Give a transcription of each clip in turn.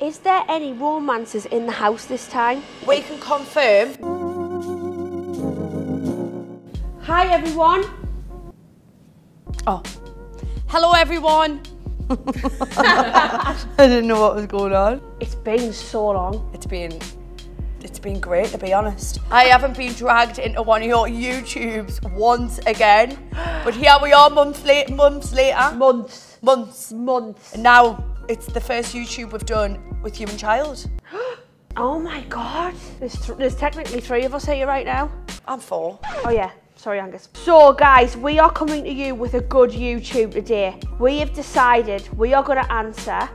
Is there any romances in the house this time? We can confirm. Hi, everyone. Oh. Hello, everyone. I didn't know what was going on. It's been so long. It's been great, to be honest. I haven't been dragged into one of your YouTubes once again, but here we are months later. And now it's the first YouTube we've done with you and Child. Oh my God. There's technically three of us here right now. I'm four. Oh yeah. Sorry, Angus. So guys, we are coming to you with a good YouTube today. We have decided we are going to answer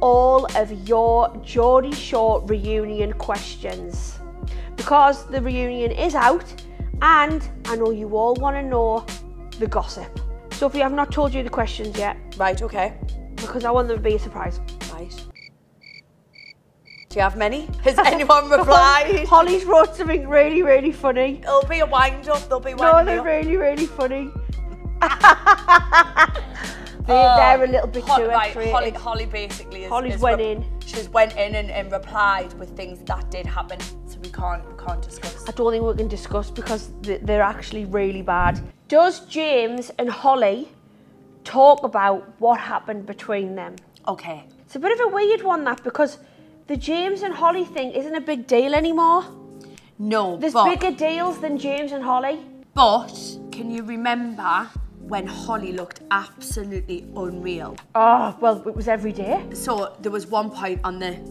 all of your Geordie Shore reunion questions, because the reunion is out and I know you all want to know the gossip. Sophie, I've not told you the questions yet. Right, okay. Because I want them to be a surprise. Right. Do you have many? Has anyone replied? Holly's wrote something really, really funny. It'll be a wind up, they'll be wind up. No, they're really, really funny. They're a little bit too extreme. Holly basically is... Holly's went in. She's went in and replied with things that did happen, so we can't discuss. I don't think we can discuss because they're actually really bad. Does James and Holly talk about what happened between them? Okay. It's a bit of a weird one, that, because the James and Holly thing isn't a big deal anymore. No, there's bigger deals than James and Holly. But can you remember when Holly looked absolutely unreal? Oh, well, it was every day. So there was one point on that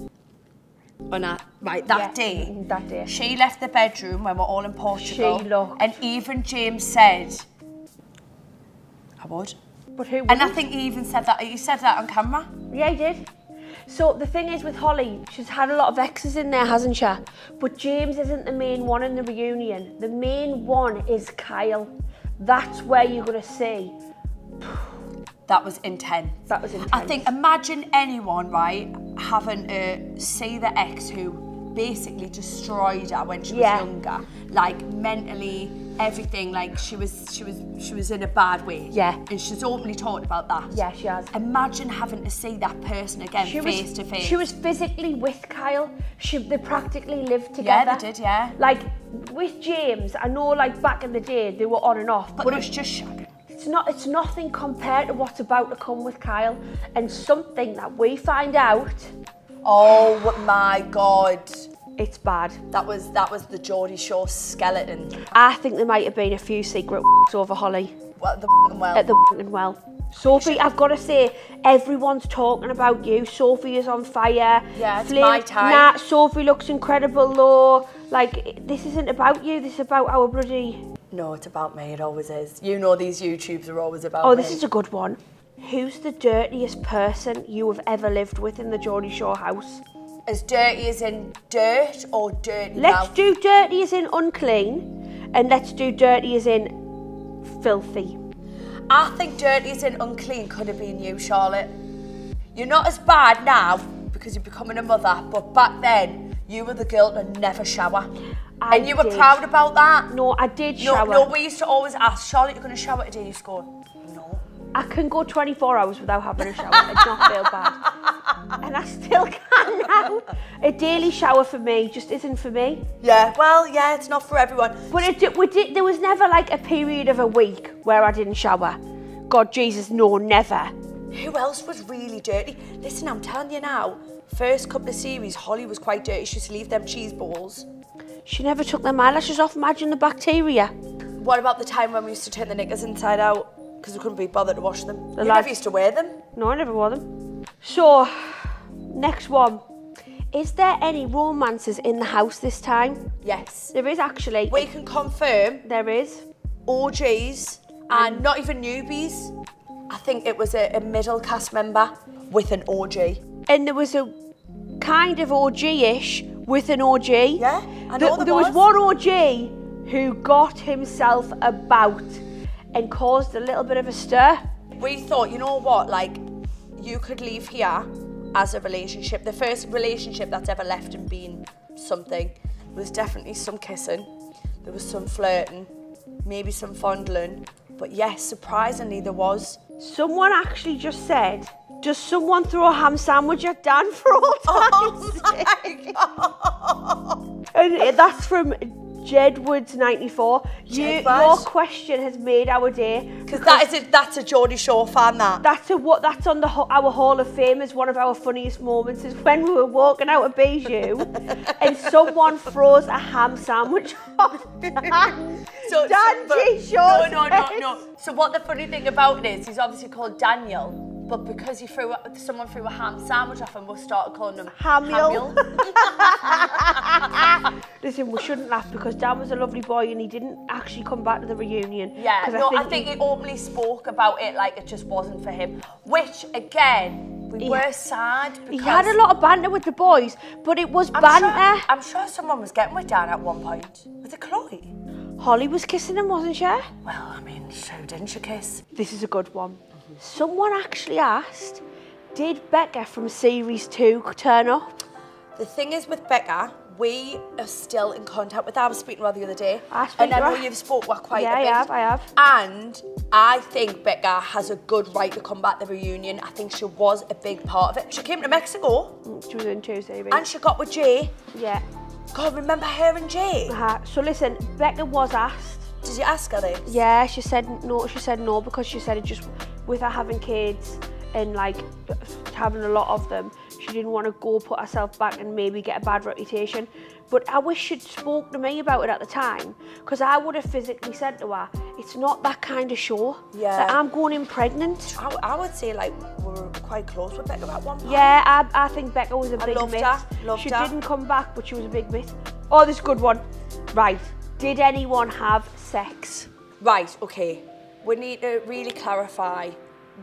day, she left the bedroom when we're all in Portugal. She looked. And even James said, I would. But who would? And I think he even said that. He said that on camera. Yeah, he did. So the thing is with Holly, she's had a lot of exes in there, hasn't she? But James isn't the main one in the reunion. The main one is Kyle. That's where you're going to see. That was intense. That was intense. I think, imagine anyone, right, having to see the ex who basically destroyed her when she was younger. Like, mentally, everything, like she was in a bad way. Yeah. And she's openly talked about that. Yeah, she has. Imagine having to see that person again face to face. She was physically with Kyle. They practically lived together. Yeah, they did, yeah. Like, with James, I know, like, back in the day, they were on and off. But it was just shocking. It's nothing compared to what's about to come with Kyle. And something that we find out... Oh my God. It's bad. That was the Geordie Shore skeleton. I think there might have been a few secret over Holly. At the well. At the well. Sophie, I've got to say, everyone's talking about you. Sophie is on fire. Yeah, it's my time. Nah, Sophie looks incredible though. Like, this isn't about you, this is about our bloody... No, it's about me, it always is. You know these YouTubes are always about me. Oh, this is a good one. Who's the dirtiest person you have ever lived with in the Geordie Shore house? As dirty as in dirt or dirty mouth? Let's do dirty as in unclean, and let's do dirty as in filthy. I think dirty as in unclean could have been you, Charlotte. You're not as bad now because you're becoming a mother, but back then you were the girl to never shower. And you were proud about that. No, I did shower. No, we used to always ask, Charlotte, you're going to shower today? You scored. No. I can go 24 hours without having a shower. It's not feel bad. And I still can now. A daily shower for me just isn't for me. Yeah, well, yeah, it's not for everyone. But there was never like a period of a week where I didn't shower. God, Jesus, no, never. Who else was really dirty? Listen, I'm telling you now, first couple of series, Holly was quite dirty. She used to leave them cheese balls. She never took them eyelashes off. Imagine the bacteria. What about the time when we used to turn the knickers inside out? Because we couldn't be bothered to wash them. You never used to wear them. No, I never wore them. So, next one. Is there any romances in the house this time? Yes. There is, actually. We can confirm. There is. OGs and not even newbies. I think it was a middle cast member with an OG. And there was a kind of OG-ish with an OG. Yeah, I know there was one OG who got himself about and caused a little bit of a stir. We thought, you know what, like, you could leave here as a relationship. The first relationship that's ever left and been something. There was definitely some kissing, there was some flirting, maybe some fondling, but yes, surprisingly there was. Someone actually just said, Just someone throw a ham sandwich at Dan for all time. Oh my God. And that's from Jedwoods94. Your question has made our day. Because that's a Geordie Shore fan, that. That's on our Hall of Fame as one of our funniest moments is when we were walking out of Bijou and someone froze a ham sandwich on Dan. So, So what the funny thing about it is, he's obviously called Daniel, but because he threw someone threw a ham sandwich off and we'll start calling him Hamiel. Listen, we shouldn't laugh because Dan was a lovely boy and he didn't actually come back to the reunion. Yeah, no, I think he openly spoke about it like it just wasn't for him, which again, we were sad because... He had a lot of banter with the boys, but it was banter. I'm sure someone was getting with Dan at one point. Was it Chloe? Holly was kissing him, wasn't she? Well, I mean, so didn't she kiss? This is a good one. Someone actually asked, did Becca from Series 2 turn up? The thing is with Becca, we are still in contact with her. I was speaking to her the other day. I know you've spoken with her quite a bit. Yeah, I have. And I think Becca has a good right to come back to the reunion. I think she was a big part of it. She came to Mexico. She was in Tuesday, baby. And she got with Jay. Yeah. God, remember her and Jay? So listen, Becca was asked. Did you ask her this? Yeah, she said no. She said no because she said it just... With her having kids and like having a lot of them, she didn't want to go put herself back and maybe get a bad reputation. But I wish she'd spoke to me about it at the time because I would have physically said to her, it's not that kind of show. Yeah. Like, I'm going in pregnant. I would say like we were quite close with Becca at one point. Yeah, I think Becca was a big myth. She didn't come back, but she was a big myth. Oh, this is a good one. Right, did anyone have sex? Right, okay. We need to really clarify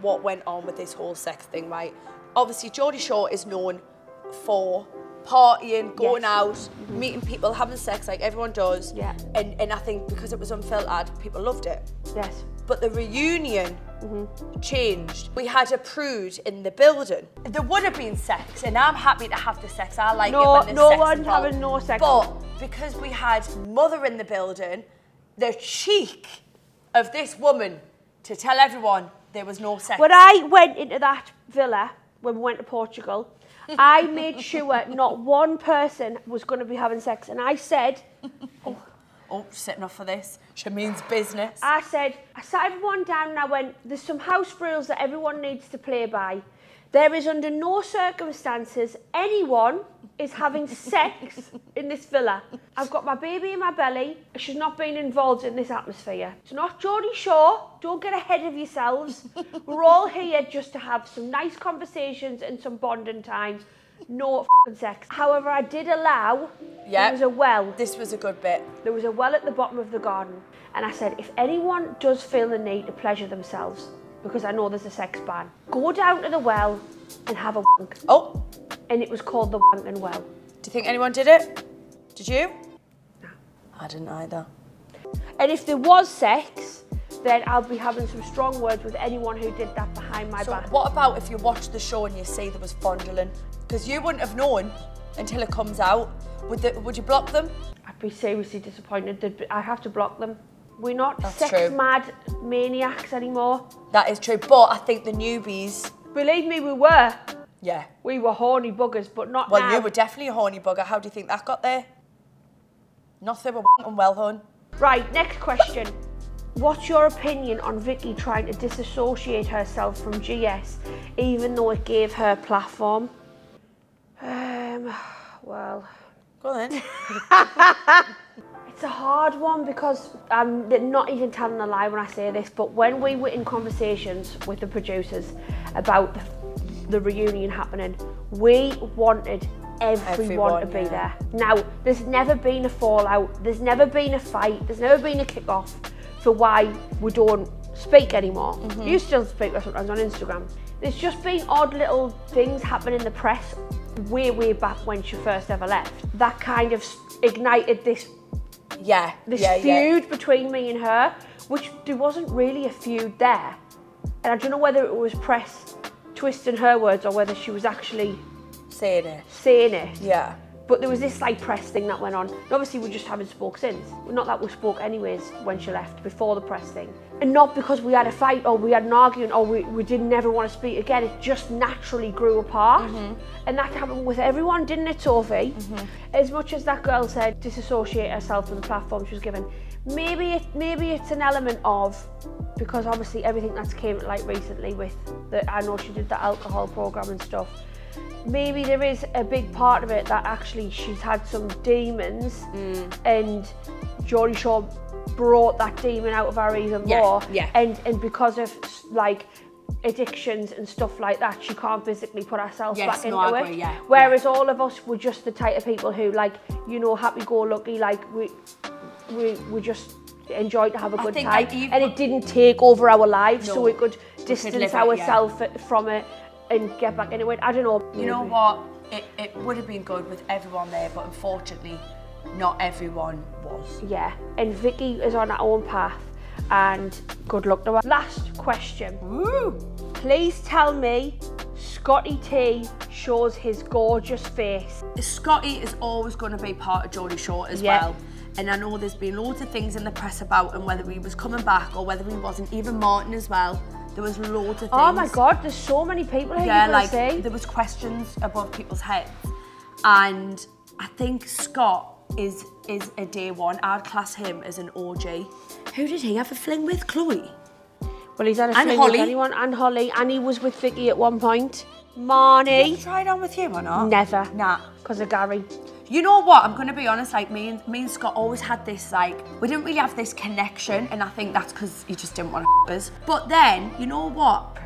what went on with this whole sex thing, right? Obviously, Geordie Shore is known for partying, going out, meeting people, having sex like everyone does. Yeah. And I think because it was unfiltered, people loved it. Yes. But the reunion changed. We had a prude in the building. There would have been sex, and I'm happy to have the sex. I like it when there's sex. No one's having sex. But because we had mother in the building, the cheek of this woman to tell everyone there was no sex. When I went into that villa, when we went to Portugal, I made sure not one person was going to be having sex. And I said... Oh, sitting off for this. She means business. I sat everyone down and I went, there's some house rules that everyone needs to play by. There is under no circumstances anyone is having sex in this villa. I've got my baby in my belly. She's not being involved in this atmosphere. It's not Geordie Shore. Don't get ahead of yourselves. We're all here just to have some nice conversations and some bonding time. No f***ing sex. However, I did allow there was a well. This was a good bit. There was a well at the bottom of the garden. And I said, if anyone does feel the need to pleasure themselves, because I know there's a sex ban, go down to the well and have a wank. Oh. And it was called the Wanking Well. Do you think anyone did it? Did you? No. I didn't either. And if there was sex, then I'll be having some strong words with anyone who did that behind my back. So what about if you watch the show and you see there was fondling? Because you wouldn't have known until it comes out. Would you block them? I'd be seriously disappointed. I have to block them. We're not sex-mad maniacs anymore. That is true, but I think the newbies... Believe me, we were. Yeah. We were horny buggers, but not now. Well, you were definitely a horny bugger. How do you think that got there? Nothing, we're wanking well, hon. Right, next question. What's your opinion on Vicky trying to disassociate herself from GS, even though it gave her platform? Well... Go on then. It's a hard one because I'm not even telling a lie when I say this, but when we were in conversations with the producers about the reunion happening, we wanted everyone to be there. Now, there's never been a fallout, there's never been a fight, there's never been a kick-off for why we don't speak anymore. You still speak sometimes on Instagram. There's just been odd little things happening in the press way back when she first ever left. That kind of ignited this feud between me and her, which there wasn't really a feud there. And I don't know whether it was press twisting her words or whether she was actually saying it. But there was this like press thing that went on. And obviously we just haven't spoke since. Not that we spoke anyways when she left, before the press thing. And not because we had a fight or we had an argument or we didn't ever want to speak again. It just naturally grew apart. Mm-hmm. And that happened with everyone, didn't it, Sophie? Mm-hmm. As much as that girl said disassociate herself from the platform she was given, maybe it's an element of, because obviously everything that's came to light recently with the, I know she did the alcohol program and stuff, maybe there is a big part of it that actually she's had some demons and Geordie Shore brought that demon out of her even more. Yeah. And because of like addictions and stuff like that, she can't physically put herself back into it. Yeah. Whereas all of us were just the type of people who, like, you know, happy-go-lucky, like we just enjoyed to have a good time. And it didn't take over our lives, so we could distance ourselves from it and get back into it. I don't know. You know what? It would have been good with everyone there, but unfortunately, not everyone was. Yeah, and Vicky is on her own path, and good luck to her. Last question. Ooh. Please tell me Scotty T shows his gorgeous face. Scotty is always going to be part of Geordie Shore as well. And I know there's been loads of things in the press about him, whether he was coming back or whether he wasn't, even Martin as well. There was loads of things. Oh my God, there's so many people here. Yeah, like, there was questions above people's heads. And I think Scott is a day one. I'd class him as an OG. Who did he have a fling with? Chloe? Well, he's had a fling with anyone. And Holly. And he was with Vicky at one point. Marnie. Did you try it on with him or not? Never. Nah. Because of Gary. You know what, I'm going to be honest, like, me and Scott always had this, like, we didn't really have this connection, and I think that's because he just didn't want to us. But then, you know what,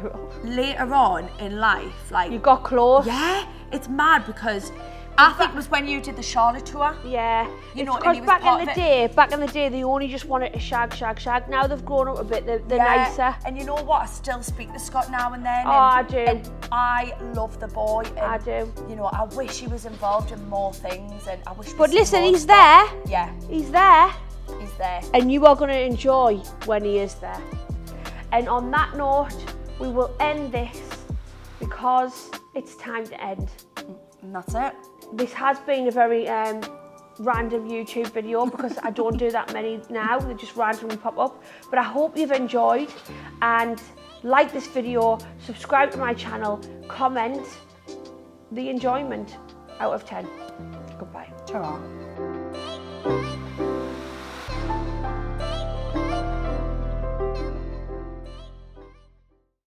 later on in life, like... You got close. Yeah, it's mad because I think it was when you did the Charlotte tour. Yeah. You know, because back in the day, they only just wanted to shag. Now they've grown up a bit, they're nicer. And you know what, I still speak to Scott now and then. Oh, I do. And I love the boy. And, I do. You know, I wish he was involved in more things, and I wish... But listen, he's there. Yeah. He's there. He's there. And you are going to enjoy when he is there. And on that note, we will end this because it's time to end. And that's it. This has been a very random YouTube video because I don't do that many now. They just randomly pop up. But I hope you've enjoyed and like this video, subscribe to my channel, comment the enjoyment out of 10. Goodbye. Ta-ra.